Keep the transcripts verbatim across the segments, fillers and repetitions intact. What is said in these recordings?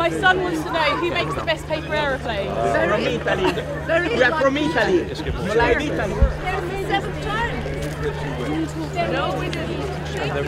My son wants to know who makes the best paper aeroplanes. From Italy. We are from Italy. You like Italy? There's seven times. They're always a Hello,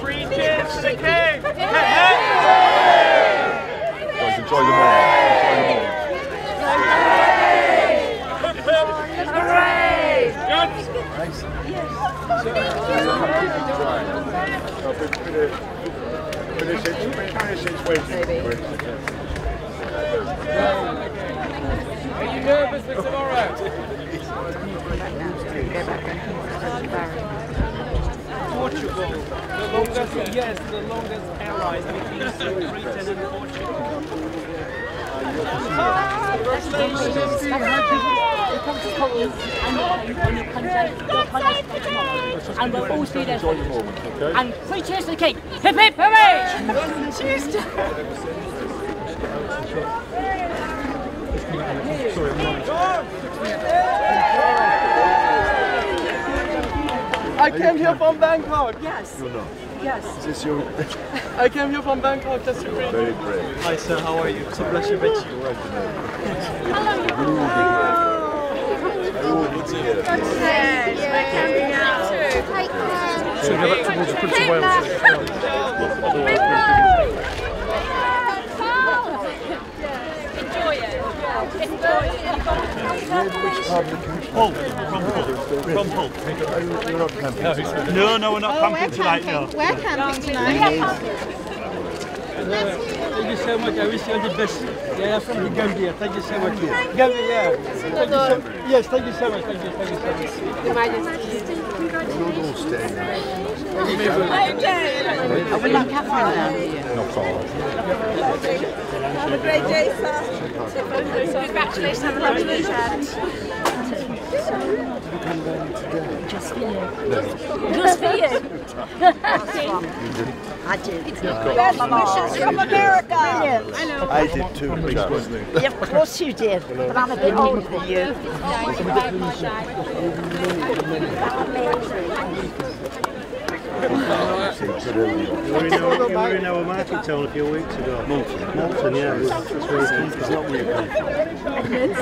Three cheers to the King! Hey, hey. Hey. Guys, enjoy the morning. Enjoy the morning. Hooray! Hooray! Are you nervous for tomorrow? Portugal, the longest, yes, the longest allies between Britain and Portugal. Congratulations! It comes to Poland and your country, your country, and we'll all see this. And three cheers to the King! Hip hip hooray! Cheers to I came here from Bangkok. Yes. You know. Yes. This you. I came here from Bangkok just to bring. Very brave. Hi sir, how are you? It's a pleasure to meet you. Hello. Hello. Enjoy it. Holt, from Holt, from Holt. You're not camping tonight. No, no, we're not oh, camping, we're camping tonight, no. We're camping tonight. Thank you so much, I wish you all the best. They are from the Gambia, thank you so much. Gambia, yes, thank you so much, thank you, thank you so much. Your Majesty, congratulations. I would like Catherine. Not far. Have a great day, sir. Congratulations, have a lovely weekend. Just for you. No. Just for you. I did. It's not good. Best wishes from America. I did too. Yeah, of course you did. But I'm a bit older than you. We were in our market town a few weeks ago. Moulton. Moulton, yeah. It's not where you come from. It's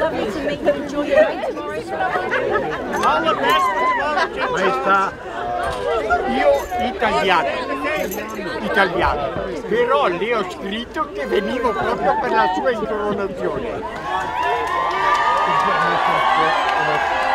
lovely to meet you. Enjoy your day tomorrow. All the best for tomorrow. Questa io italiano, italiano. Però le ho scritto che venivo proprio per la sua incoronazione.